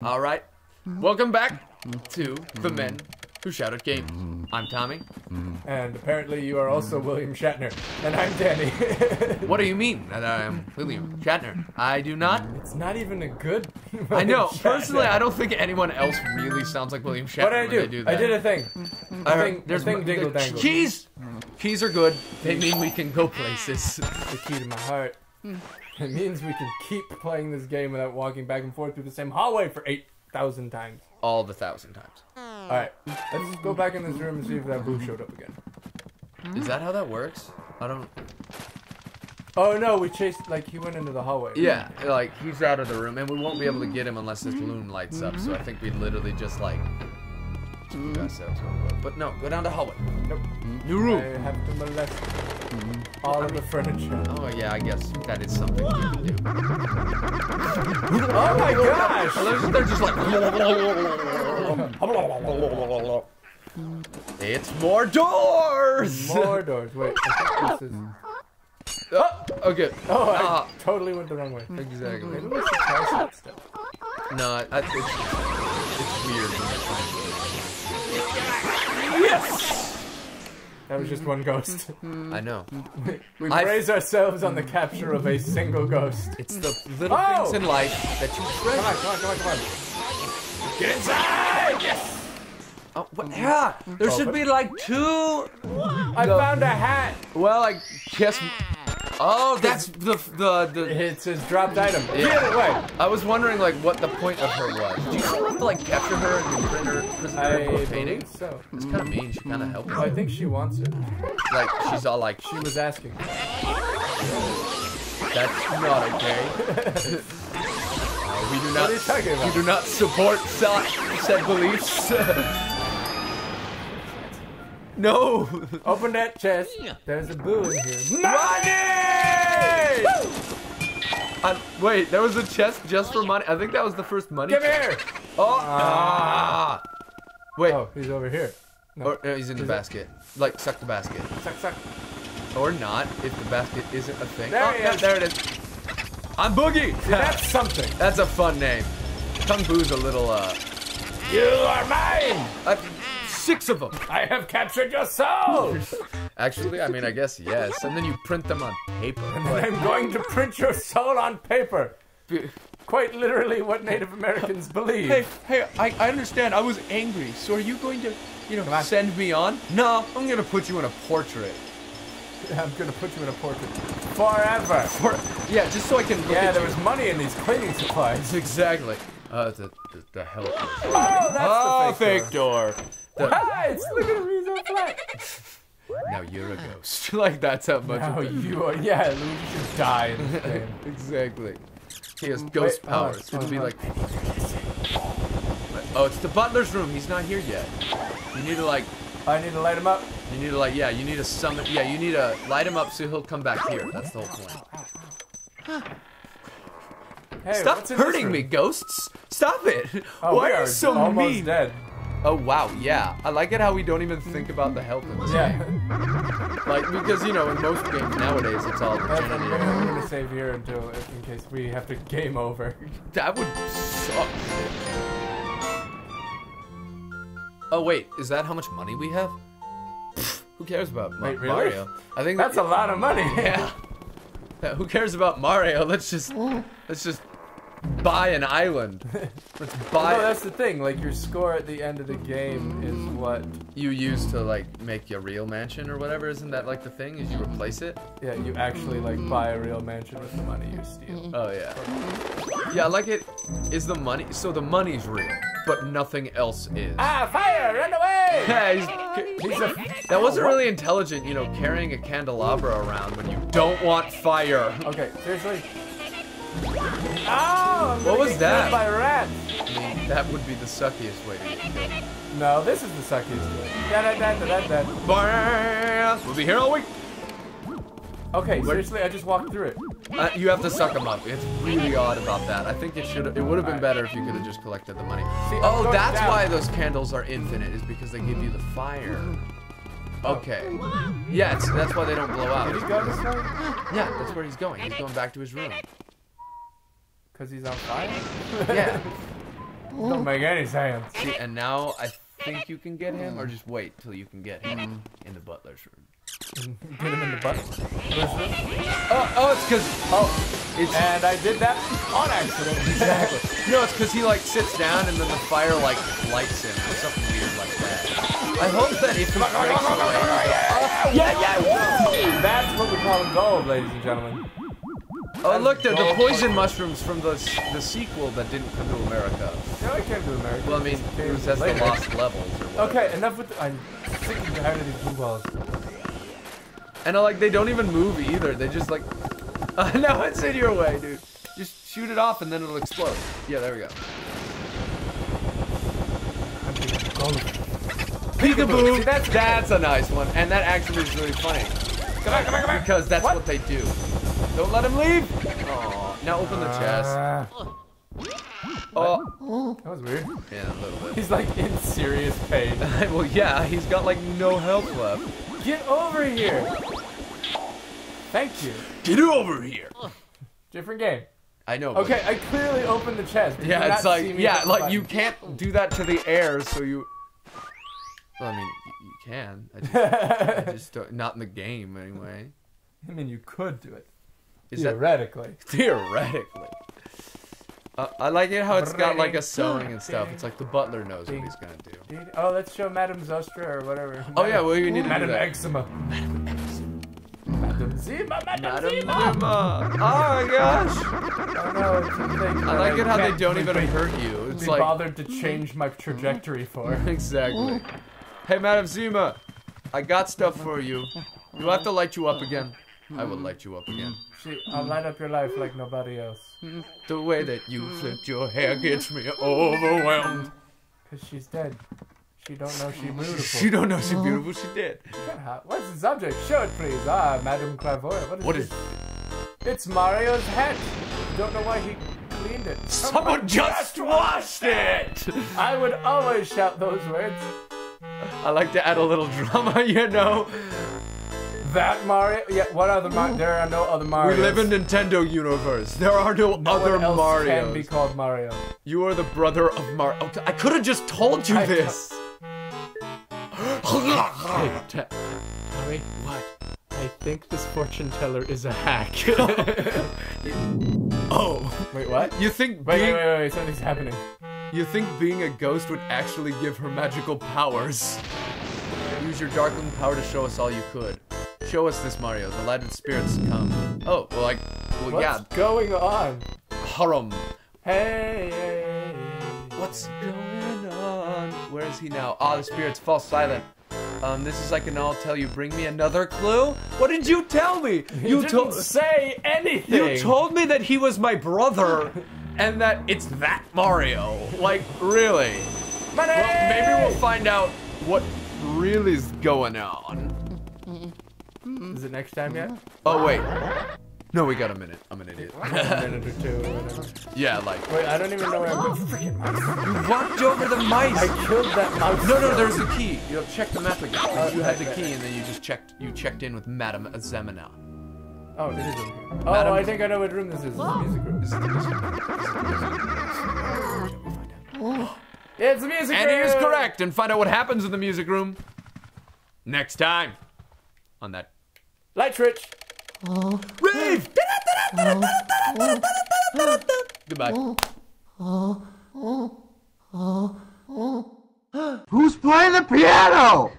All right, welcome back to The Men Who Shout At Games. I'm Tommy. And apparently you are also William Shatner. And I'm Danny. What do you mean that I am William Shatner? I do not. It's not even a good William I know. Shatner. Personally, I don't think anyone else really sounds like William Shatner. What did I do? I did a thing. There's a thing, dingle dangle. Keys! Keys are good. They mean we can go places. The key to my heart. It means we can keep playing this game without walking back and forth through the same hallway for 8,000 times. All the 1,000 times. Alright, let's go back in this room and see if that Boo showed up again. Is that how that works? I don't... Oh no, we chased, like, he went into the hallway. Yeah, like, he's out of the room, and we won't be able to get him unless this loon lights up, so I think we literally just, like... But no, go down the hallway. Nope. New room. I have to molest all of the furniture. Oh yeah, I guess that is something you can do. Oh my gosh! They're just like... It's more doors! More doors. Wait, I think this is... Oh, okay. Oh, I totally went the wrong way. Exactly. No, it's weird when I try to do it. Yes! That was just one ghost. I know. We praise ourselves on the capture of a single ghost. It's the little things in life that you treasure. Come on. Get inside! Yes! Oh, what? Yeah! There should be like two... I found a hat! Well, I guess... Oh, that's the It's his dropped item. Yeah. Get away! I was wondering, like, what the point of her was. Do you still have to, like, capture her and print her prisoner painting? So. It's kind of mean. She kind of helped her. I think she wants it. Like, she's all like, she was asking. That's not okay. We do not. What are you talking about? We do not support said beliefs. No! Open that chest. There's a Boo in here. Money! Wait, there was a chest just for money? I think that was the first money chest. Come here! Oh! Ah. Wait. Oh, he's over here. No. Or, no, he's in the basket. Like, suck the basket. Suck, suck. Or not, if the basket isn't a thing. There, oh, no, there it is. I'm Boogie! See, that's something. That's a fun name. Kung Boo's a little, You are mine! Six of them. I have captured your soul. Actually, I mean, I guess yes. And then you print them on paper. And then I'm going to print your soul on paper. Quite literally, what Native Americans believe. Hey, I understand. I was angry. So are you going to, you know, send me on? No, I'm going to put you in a portrait. I'm going to put you in a portrait forever. Yeah, just so I can. Look at there was money in these cleaning supplies. Exactly. The hell. Oh, that's the fake door. Guys, look at me so flat. Now you're a ghost. Like, that's how much you are. Yeah, Luigi should die in this game. Exactly. He has ghost powers. It'll be like... Oh, it's the butler's room. He's not here yet. You need to, like... I need to light him up. You need to, like, yeah, you need to summon... Yeah, you need to light him up so he'll come back here. That's the whole point. Huh. Hey, stop hurting me, ghosts. Stop it. Oh, why are you so mean? Almost dead. Oh wow, yeah. I like it how we don't even think about the health in this game. Like, because, you know, in most games nowadays, it's all regenerative. I'm going to save here until, in case we have to game over. That would suck. Oh wait, is that how much money we have? Who cares about Mario? Really? I think that's a lot of money. Yeah. Who cares about Mario? Let's just buy an island. Let's buy. No, that's the thing. Like, your score at the end of the game is what you use to, like, make your real mansion or whatever. Isn't that, like, the thing? Is you replace it? Yeah, you actually, like, buy a real mansion with the money you steal. Oh yeah. Yeah, like, it is the money. So the money's real, but nothing else is. Ah, fire! Run away! Yeah, that wasn't really intelligent, you know, carrying a candelabra around when you don't want fire. Okay, seriously. Oh, what was that? By rats. I mean, that would be the suckiest way to get killed. No, this is the suckiest way. We'll be here all week. Okay, seriously, I just walked through it. You have to suck them up. It's really odd about that. I think it would have been better if you could have just collected the money. See, oh, that's why those candles are infinite, is because they give you the fire. Okay. Yeah, that's why they don't blow out. Did he go this way? Yeah, that's where he's going. He's going back to his room. Because he's on fire? Yeah. Don't make any sense. See, and now I think you can get him, or just wait till you can get him in the butler's room. Get him in the butler's room. Oh, it's because and I did that on accident. Exactly. No, it's because he like sits down and then the fire like lights him or something weird like that. I hope that if he breaks away. Yeah. That's what we call a gold, ladies and gentlemen. Oh, look, they're the poison mushrooms from the sequel that didn't come to America. No, it came to America. Well, I mean, it was as the lost levels or whatever. Okay, enough with the, I'm sick and tired of these blue balls. And I like, they don't even move either. They just like, no, it's in your way, dude. Just shoot it off and then it'll explode. Yeah, there we go. Peekaboo. See, that's a nice one. And that actually is really funny. Come on. Because that's what they do. Don't let him leave! Aww. Now open the chest. Oh. That was weird. Yeah, a little bit. He's like in serious pain. Well, yeah, he's got like no health left. Get over here! Thank you. Get over here! Different game. I know. Okay, I clearly opened the chest. Yeah, it's like, you can't do that to the air, so you... Well, I mean, you can. I just don't, not in the game, anyway. I mean, you could do it. Is theoretically. Theoretically. I like it how it's got like a sewing and stuff. It's like the butler knows what he's gonna do. Oh, let's show Madame Zustra or whatever. Oh yeah, well you need to Madame Eczema. Madame Zima. Madame Zima. Oh my gosh. I like it how they don't even hurt you. It's like bothered to change my trajectory for. Exactly. Hey Madame Zima, I got stuff for you. You'll have to light you up again. I will light you up again. See, I'll light up your life like nobody else. The way that you flipped your hair gets me overwhelmed. Cause she's dead. She don't know she's beautiful. She don't know she's beautiful, she dead. What's the subject? Show it please. Ah, Madame Clavoie. What is it? It's Mario's hat. Don't know why he cleaned it. Someone just washed it! I would always shout those words. I like to add a little drama, you know. That Mario? Yeah, what other Mario? There are no other Marios. We live in Nintendo universe. There are no other Marios. No one else can be called Mario. You are the brother of Mario. Okay, I could have just told you this. Wait, what? I think this fortune teller is a hack. Oh. Wait, what? You think wait, something's happening. You think being a ghost would actually give her magical powers? Use your darkling power to show us all you could. Show us this, Mario. The lighted spirits come. Oh, well, like, well, what's going on? Harum. Hey. What's going on? Where is he now? Ah, the spirits fall silent. This is like an I'll tell you. Bring me another clue? What did you tell me? You didn't say anything. You told me that he was my brother, and that it's that Mario. Like, really? Money! Well, maybe we'll find out what really is going on. Is it next time yet? Oh wait, no, we got a minute. I'm an idiot. A minute or two or whatever. Yeah, like. Wait, I don't even know where I'm going. Freaking mouse! You walked over the mice. I killed that mouse. No, there's the key. You have checked the map again. You had the key, and then you just checked. You checked in with Madame Zemina. Oh, this is a room. Oh, I think I know what room this is. This is the music room. This is the music room. It's the music room. And he is correct. And find out what happens in the music room. Next time. On that. Light switch! Rave! Goodbye. Who's playing the piano?